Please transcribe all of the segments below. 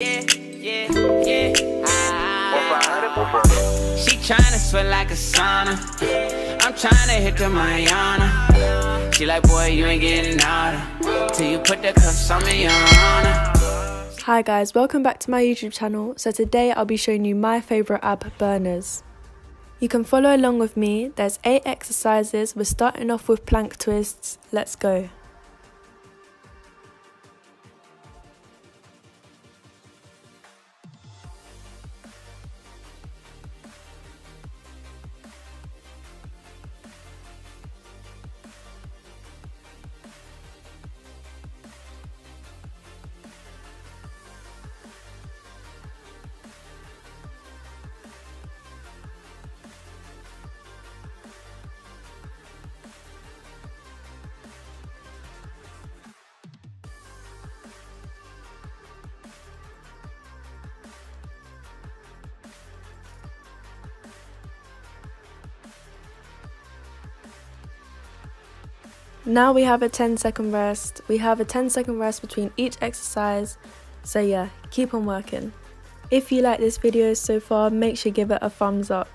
She tryna sweat like a sauna. I'm tryna hit the Mariana. She like, boy, you ain't getting harder till you put the cuffs on me, your honor. Hi guys, welcome back to my YouTube channel. So today I'll be showing you my favourite ab burners. You can follow along with me. There's 8 exercises. We're starting off with plank twists. Let's go. Now we have a 10-second rest. We have a 10-second rest between each exercise. So yeah, keep on working. If you like this video so far, make sure you give it a thumbs up.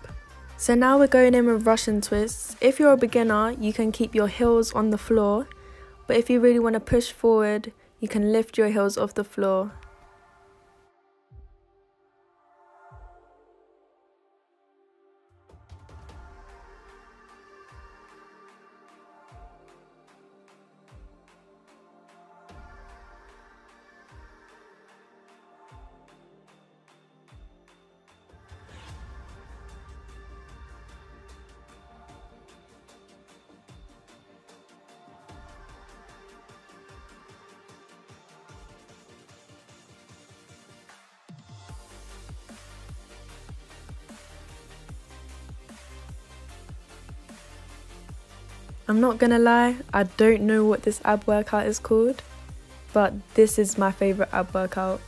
So now we're going in with Russian twists. If you're a beginner, you can keep your heels on the floor. But if you really want to push forward, you can lift your heels off the floor. I'm not gonna lie, I don't know what this ab workout is called, but this is my favorite ab workout.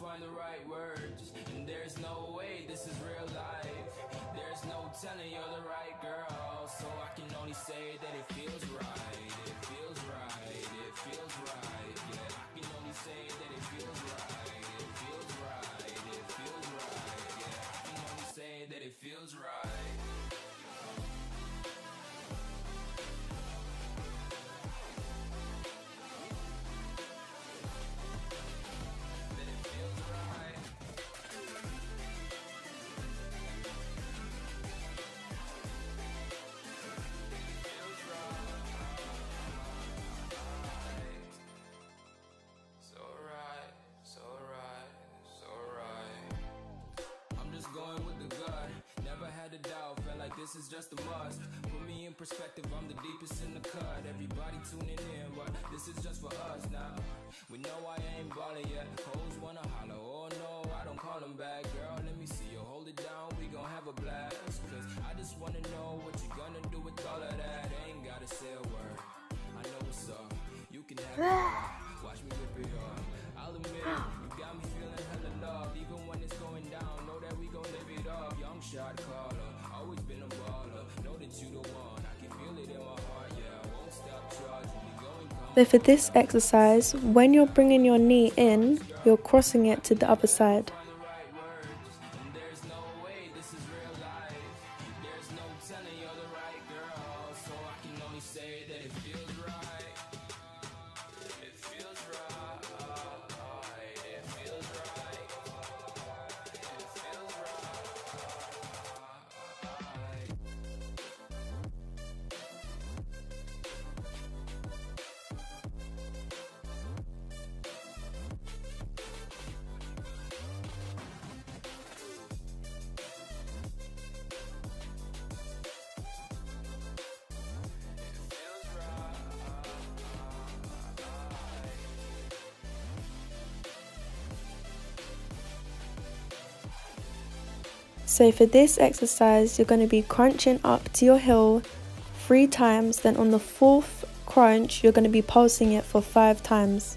Find the right words, and there's no way this is real life. There's no telling you're the right girl, so I can only say that it feels right. It feels right. It feels right. Yeah, I can only say that it feels right. It feels right. It feels right. Yeah, I can only say that it feels right. This is just a must. Put me in perspective, I'm the deepest in the cut. Everybody tuning in, but this is just for us now. We know I ain't ballin' yet. Hoes wanna holler, oh no, I don't call them back. Girl, let me see you hold it down, we gon' have a blast. Cause I just wanna know what you gonna do with all of that. I ain't gotta say a word, I know what's up. You can have it, watch me rip it up. I'll admit, you got me feeling hella love. Even when it's going down, know that we gon' live it up. Young shot caller, always been a baller, know that you the one, I can feel it. So for this exercise, when you're bringing your knee in, you're crossing it to the other side. So for this exercise, you're going to be crunching up to your heel 3 times, then on the 4th crunch, you're going to be pulsing it for 5 times.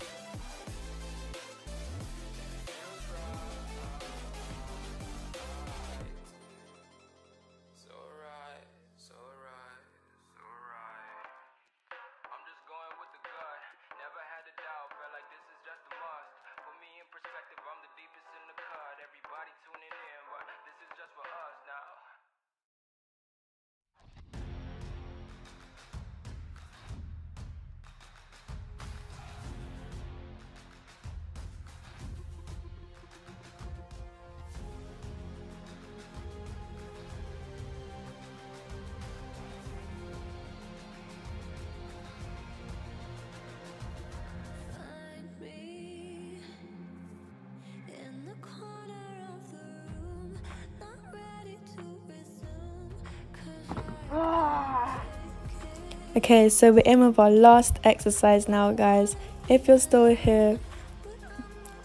Okay, so we're in with our last exercise now, guys. If you're still here,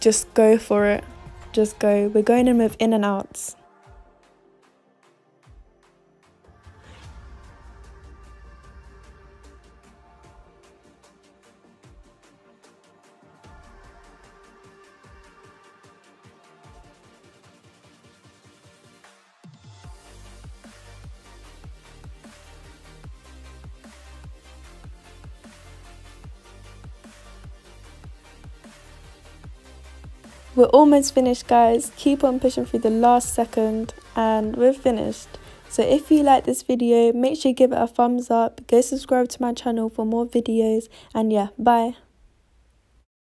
just go for it. Just go. We're going in with in and outs. We're almost finished, guys. Keep on pushing through the last second and we're finished. So if you like this video, make sure you give it a thumbs up. Go subscribe to my channel for more videos, and yeah, bye.